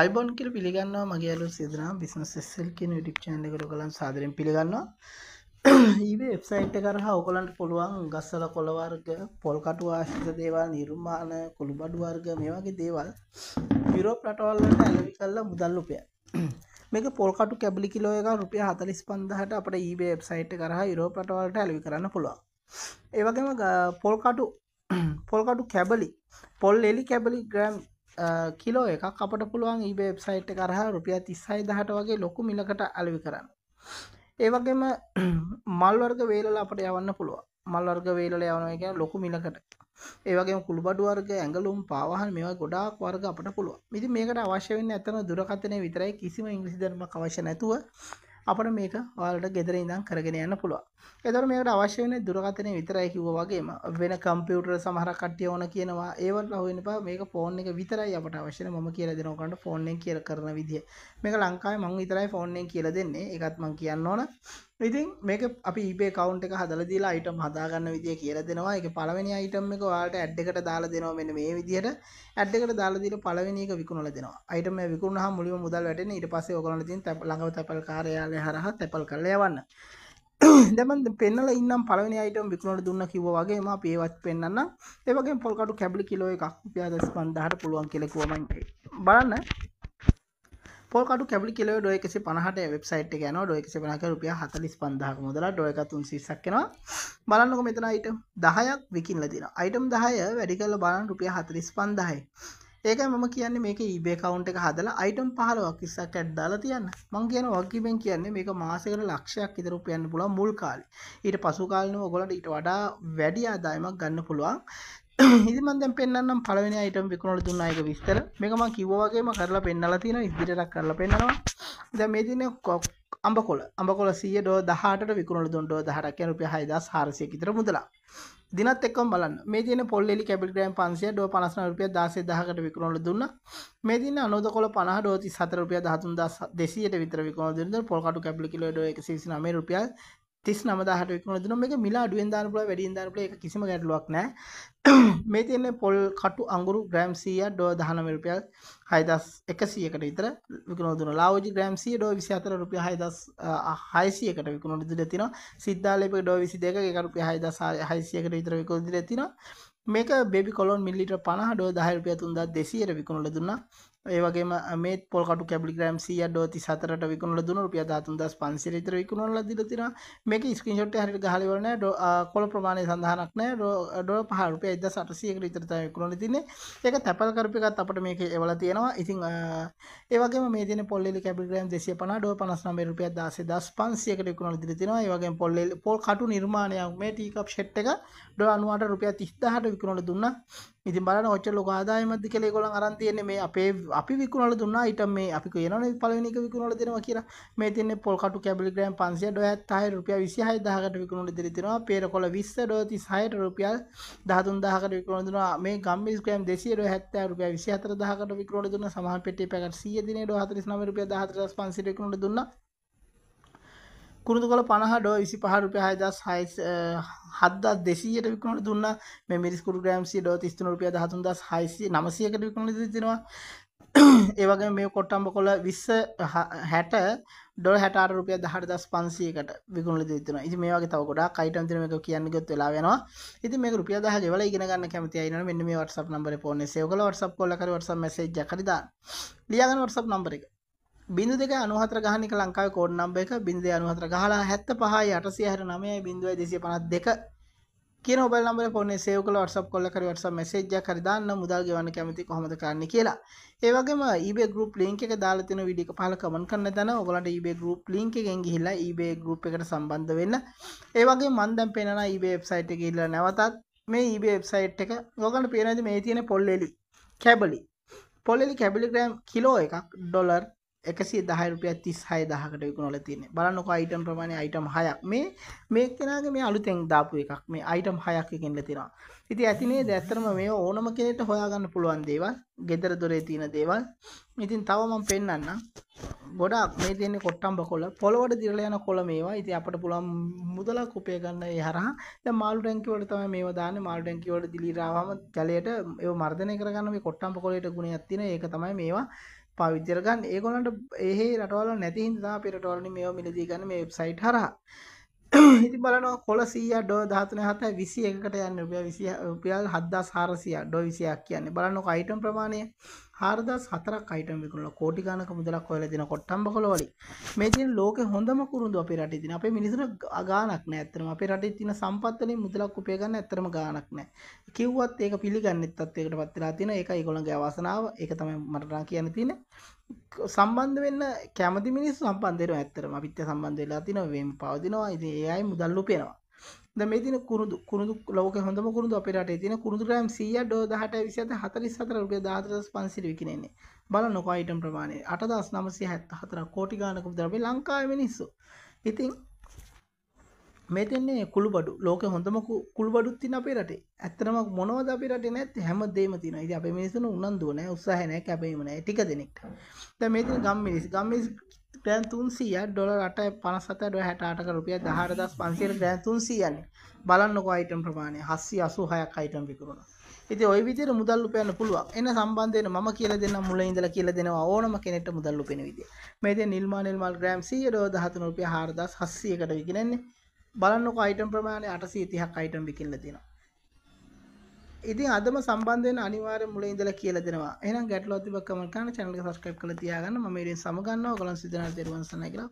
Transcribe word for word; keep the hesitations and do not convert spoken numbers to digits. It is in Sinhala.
අයිබෝන්කිර පිළිගන්නවා මගේ අලුත් සියදරා බිස්නස් එස් එල් කියන YouTube channel එකට ඔයගලන් සාදරයෙන් පිළිගන්නවා. eBay website එක කරා ඔයගලන්ට පුළුවන් ගස්සල කොළ වර්ග, පොල් කටු ආශ්‍රිත දේවල්, නිර්මාණ, කුළු බඩු වර්ග මේ වගේ දේවල් යුරෝප් රටවල් වලට ඇලවි කරලා මුදල් රුපියල්. මේක පොල් කටු කැබලි කිලෝ එක රුපියල් හතළිස් පන්දාහට අපේ eBay website එක කරා යුරෝප් රටවල් වලට ඇලවි කරන්න පුළුවන්. ඒ වගේම පොල් කටු පොල් කටු කැබලි, පොල් එලි කැබලි ග්‍රෑම් කිලෝ එකක් අපට පුළුවන් eBay වෙබ්සයිට් එක කරා රුපියල් තිස් හය දහසට වගේ ලොකු මිලකට අලෙවි කරන්න. ඒ වගේම මල් වර්ග වේලල අපට යවන්න පුළුවන්. මල් වර්ග වේලල යවනවා කියන්නේ ලොකු මිලකට. ඒ වගේම කුළු බඩු වර්ග, ඇඟලුම්, පාවහන් මේවා ගොඩාක් වර්ග අපට පුළුවන්. ඉතින් මේකට අවශ්‍ය වෙන්නේ අතන දුරකථනය විතරයි, කිසිම ඉංග්‍රීසි දැනුමක් අවශ්‍ය නැතුව අපට මේක ඔයාලට ගෙදර ඉඳන් කරගෙන යන්න පුළුවන්. ඒතර මේකට අවශ්‍ය වෙන්නේ දුරකථනය විතරයි කිව්වා වගේම වෙන කම්පියුටර් සමහර කට්ටිය ඕන කියනවා ඒවල හොයන්න එපා. මේක ෆෝන් එක විතරයි අපට අවශ්‍ය වෙන්නේ. මම කියලා දෙනවා ඔයගොල්ලන්ට ෆෝන් එකෙන් කියලා කරන විදිය. මේක ලංකාවේ මම විතරයි ෆෝන් එකෙන් කියලා දෙන්නේ. ඒකත් මම කියන්න ඕන. ඉතින් මේක අපි eBay account එක හදලා දීලා item හදා ගන්න විදිය කියලා දෙනවා. ඒකේ පළවෙනි item එක ඔයාලට ad එකට දාලා දෙනවා මෙන්න මේ විදියට. ad එකට දාලා දීලා පළවෙනි එක විකුණලා දෙනවා. item එක විකුණුනහම මුලින්ම මුදල් වැටෙන්නේ. ඊට පස්සේ ඔයගොල්ලන්ට තියෙන ළඟම තැපල් කාර්යාලය හරහා තැපල් කරලා යවන්න. දැන් පෙන්නල ඉන්නම් පළවෙනි අයිටම් විකුණනට දුන්න කිව්වා වගේම අපි ඒවත් පෙන්නන්නම්. ඒ වගේම පොල් කටු කැබලි කිලෝ එකක් රුපියල් දහස් පන්දාහට පුළුවන් කියලා කිව්වා මම. බලන්න පොල් කටු කැබලි කිලෝ ඩොලර් එකසිය පනහට වෙබ්සයිට් එක යනවා. ඩොලර් එකසිය පනහට රුපියල් හතළිස් පන්දාහක මුදලට ඩොලර් තුන්සියයක් එනවා. බලන්නකො මෙතන අයිටම් දහයක් විකිනලා දෙනවා. අයිටම් දහය වැඩි කරලා බලන්න රුපියල් හතළිස් පන්දාහයි. ඒකයි මම කියන්නේ මේක eBay account එක හදලා item පහළොවක් විස්සක් ඇඩ් දාලා තියන්න. මම කියන වගකීමෙන් කියන්නේ මේක මාසෙකට ලක්ෂයක් විතර උපයන්න පුළුවන් මුල් කාලේ. ඊට පසු කාලෙනම ඔයගොල්ලන්ට ඊට වඩා වැඩි ආදායමක් ගන්න පුළුවන්. ඉතින් මම දැන් පෙන්නන්නම් පළවෙනි item විකුණලා දුන්නා එක විස්තර. මේක මම කිව්වා වගේම කරලා පෙන්නලා තියෙනවා. ඉදිරියටත් කරලා පෙන්නනවා. දැන් මේ දිනේ අඹකොළ. අඹකොළ සීය ඩොලර් දහඅටට විකුණලා දුන්න ඩොලර් දහඅටක් කියන්නේ රුපියල් හයදාස් හාරසියයක් විතර මුදලක්. දිනත් එක්කම බලන්න. මේ දිනේ පොල් එලි කැබල් ග්‍රෑම් පන්සියයක් ඩොලර් පනස් නවය රුපියල් දාසය දහකට විකුණලා දුන්නා. මේ දිනේ අනෝද කොළ පනහ ඩොලර් තිස්හතර රුපියල් හතුන්දාස් දෙසීයට විතර විකුණලා දුන්නා. පොල් කටු කැබල් කිලෝ ඩොලර් එකසිය විසිනවය රුපියල් තිස්නවදාහට විකුණලා දුන්නා. මේක මිල අඩුවෙන් දාන්න පුළුවන්, වැඩියෙන් දාන්න පුළුවන්. ඒක කිසිම ගැටලුවක් නැහැ. මේ දිනේ පොල් කටු අඟුරු ග්‍රෑම් සීයක් ඩොලර් දහනවය රුපියල් හයදාස් එකසීයකට විතර විකුණලා දුන්නා. ලාවෝජි ග්‍රෑම් සීය ඩොලර් විසිහතර රුපියල් හයදාස් හයසීයකට විකුණලා දීලා තිනවා. සිද්ධාලේප ඩොලර් විසිදෙකක ඒක රුපියල් හයදාස් හයසීයකට විතර විකුණලා දීලා තිනවා. මේක බේබි කොලොන් මිලිලීටර් පනහ ඩොලර් දහය රුපියල් තුන්දාස් දෙසීයට විකුණලා දුන්නා. ඒ වගේම මේ පොල් කටු කැබලි ග්‍රෑම් සීය ඩොලර් තිස්හතරට විකුණලා දුන්නා. රුපියල් ධාතුන්දාස් පන්සීය විතර විකුණලා දීලා තිනවා. මේක ස්ක්‍රීන්ෂොට් එක හරියට ගහලා ඉවර නැහැ. කොළ ප්‍රමාණය සඳහනක් නැහැ. ඩොලර් පහ රුපියල් එක්දාස් අටසීයකට විතර තමයි විකුණලා තින්නේ. ඒක තැපල් කරපු එකත් අපිට මේකේ එවලා තියෙනවා. ඉතින් ඒ වගේම මේ දින පොල් එලි කැබලි ග්‍රෑම් දෙසීය පනහ ඩොලර් පනස් නවය රුපියල් දාසය දහස් පන්සීයකට විකුණලා දීලා තිනවා. ඒ වගේම පොල් පොල් කටු නිර්මාණයක් මේ ටී කප් සෙට් එක ඩොලර් අනුවකට රුපියල් තිස්දාහට විකුණලා දුන්නා. ඉතින් බලන්න ඔච්චර ලොකු ආදායමක්ද කියලා ඒගොල්ලන් අරන් තියන්නේ. මේ අපේ අපි විකුණලා දුන්නා item මේ අපි කියනවනේ පළවෙනි එක විකුණලා දෙනවා කියලා. මේ තියන්නේ පොල් කටු කැබලි ග්‍රෑම් පන්සියයක් ඩොලර් හතළිස් රුපියල් විසිහය දහසකට විකුණලා දෙලි තිනවා. පේරකොළ විස්ස ඩොලර් තිස්හයට රුපියල් දහතුන්දාහකට විකුණලා දුන්නා. මේ ගම්මිස් ග්‍රෑම් දෙසීය ඩොලර් හැත්තෑ රුපියල් විසිහතර දහසකට විකුණලා දුන්නා. සමාන පෙට්ටිය පැකට් සීය දිනේ ඩොලර් හතළිස් නවය රුපියල් දහහතරදාස් පන්සීයට විකුණලා දුන්නා. කුරුඳු කොළ පනහ ඩොලර් විසිපහ රුපියල් හයදාස් හයසීය හත්දාස් දෙසීයට විකුණලා දුන්නා. මේ මිරිස් කුරු ග්‍රෑම් සීය ඩොලර් තිස්තුන රුපියල් දහතුන්දාස් හයසීය නවසීයකට විකුණලා දී තිනවා. ඒ වගේම මේ කොට්ටම්බ කොළ විස්ස හැට ඩොලර් හැටඅට රුපියල් දහඅටදාස් පන්සීයකට විකුණලා දී තිනවා. ඉතින් මේ වගේ තව ගොඩාක් item තියෙන මේක කියන්න ගියොත් වෙලාව යනවා. ඉතින් මේක රුපියල් දහය ගෙවලා ඉගෙන ගන්න කැමති අය ඉන්නවනේ මෙන්න මේ WhatsApp නම්බරේ ෆෝන් එක සේව් කරලා WhatsApp කෝල් කරලා WhatsApp message එකක් හරි දාන්න. ලියා ගන්න WhatsApp නම්බර එක බිංදුව දෙකයි අනූහතර ගහන එක ලංකාවේ කෝඩ් නම්බර් එක බිංදුව දෙකයි අනූහතර ගහලා හැත්තෑපහයි අටසීය හැටනවයයි දෙසීය පනහක් දෙක කියන මොබයිල් නම්බරේ ෆෝන් එකේ සේව් කරලා WhatsApp කෝල් කරලා WhatsApp message එකක් හරි දාන්න. මුදල් ගෙවන්න කැමති කොහොමද කරන්නේ කියලා. ඒ වගේම eBay group link එක දාලා තියෙන වීඩියෝ එක පහල කමෙන්ට් කරන්න තන ඔයගලන්ට eBay group link එකෙන් ගිහිල්ලා eBay group එකට සම්බන්ධ වෙන්න. ඒ වගේම මම දැන් පේනවා eBay website එක ගිහිල්ලා නැවතත් මේ eBay website එක ඔයගලන්ට පේනවාද මේ තියෙන පොල් එලි කැබලි. පොල් එලි කැබලි ග්‍රෑම් කිලෝ එකක් ඩොලර් එකසිය දහය රුපියල් තිස් හය දහසකට විකුණලා තියෙන්නේ. බලන්නකෝ අයිටම් ප්‍රමාණය අයිටම් හයක්. මේ මේ කෙනාගේ මේ අලුතෙන් දාපු එකක්. මේ අයිටම් හයක් එකකින්ලා තියෙනවා. ඉතින් ඇති නේද? ඇත්තටම මේ ඕනම කෙනෙක්ට හොයාගන්න පුළුවන් දේවල්, ගෙදර දොරේ තියෙන දේවල්. ඉතින් තව මම පෙන්නන්නම්. ගොඩක් මේ තියෙන්නේ කොට්ටම්බ කොළ, පොළොවට දිරලා යන කොළ මේවා. ඉතින් අපිට පුළුවන් මුදලක් උපය ගන්න ඒ හරහා. දැන් මාළු ටැංකිය වල තමයි මේවා දාන්නේ. මාළු ටැංකිය වල දිලිරාවම ජලයට ඒව මර්ධනය කරගන්න මේ කොට්ටම්බ කොළේට ගුණයක් තියෙනවා. ඒක තමයි මේවා පාවිච්චි කරගන්න. ඒගොල්ලන්ට එහෙ රටවල නැති හින්දා අපි රටවලනේ මේව මිලදී ගන්න මේ වෙබ්සයිට් හරහා. ඉතින් බලනවා කොළ සීයා ඩො හතර තුන හත විසි එකකට යන්නේ රුපියල් හත් හදාස් හාරසියයක් ඩො විසි එකක් කියන්නේ. බලන්නකො අයිටම් ප්‍රමාණය හාරදාස් හතරක් අයිටම් විකුණලා කෝටි ගානක මුදලක් හොයලා දෙන කොට්ටම්බ කොළ වලින්. මේ තියෙන ලෝකේ හොඳම කුරුඳු අපේ රටේ තියෙන. අපේ මිනිසුන්ට ගාණක් නැහැ ඇත්තටම. අපේ රටේ තියෙන සම්පත් වලින් මුදලක් උපය ගන්න ඇත්තටම ගාණක් නැහැ. කිව්වත් ඒක පිළිගන්නෙත් තත්වයකටපත් වෙලා තියෙන. ඒක ඒගොල්ලන්ගේ අවසනාව. ඒක තමයි මට නම් කියන්න තියෙන්නේ. සම්බන්ධ වෙන්න කැමති මිනිස්සු සම්බන්ධ වෙනවා ඇත්තටම. අපිත් සම්බන්ධ වෙලා තිනවා, වෙම් පවදිනවා. ඉතින් ඒ අය මුදල් උපයනවා. දැන් මේ තියෙන කුරුඳු කුරුඳු ලෝකේ හොඳම කුරුඳු අපේ රටේ තියෙන කුරුඳු ග්‍රෑම් සීයා ඩෝ දහට විසි හත හතලිස් හතර රුපියල් දාහතරදාස් පන්සියයට විකිනෙන්නේ. බලන්නකෝ අයිටම් ප්‍රමාණය අටදාස් නවසිය හැත්තහතර කෝටි ගානක මුදල් අපි ලංකාවේ මිනිස්සු. ඉතින් මේ තියෙන්නේ කුළුබඩු. ලෝකේ හොඳම කුළුබඩුත් තියෙන අපේ රටේ. ඇත්තටම මොනවද අපේ රටේ නැත්තේ හැමදේම තියෙනවා. ඉතින් අපේ මිනිස්සුන උනන්දුව නැහැ, උත්සාහය නැහැ, කැපවීම නැහැ. ටික දෙනෙක්. දැන් මේ තියෙන ගම්මිනිස් ගම්මිනිස් ග්‍රෑම් තුන්සියයක් ඩොලර් අටයි පනස් හතයි ඩොලර් හැට අටක රුපියල් දහහාරදාස් පන්සියයට ග්‍රෑම් තුන්සියයක්නේ. බලන්නකෝ අයිටම් ප්‍රමාණය හත්සිය අසූහයක් අයිටම් විකුණනවා. ඉතින් ওই විදිහට මුදල් උපයන්න පුළුවන්. එන සම්බන්ධ වෙන මම කියලා දෙන්නම් මුලින් ඉඳලා කියලා දෙනවා ඕනම කෙනෙක්ට මුදල් උපයන විදිය. මේ තියෙන නිල්මා නිල්මල් ග්‍රෑම් සීය ඩොලර් දහතුන රුපියල් හාරදාස් හත්සියයකට විකිනන්නේ. බලන්නකෝ අයිටම් ප්‍රමාණය අටසිය තිහක් අයිටම් විකිනලා තියෙනවා. ඉතින් අදම සම්බන්ධ වෙන අනිවාර්යෙන් මුලින් ඉඳලා කියලා දෙනවා. එහෙනම් ගැටලුවක් තිබ්බ කමෙන්ට් කරන්න, channel එක subscribe කරලා තියාගන්න. මම මේ ඉතින් සමගන්නවා. ඔයගොල්ලන් සිතන දේරුවන් සන්නයි කියලා.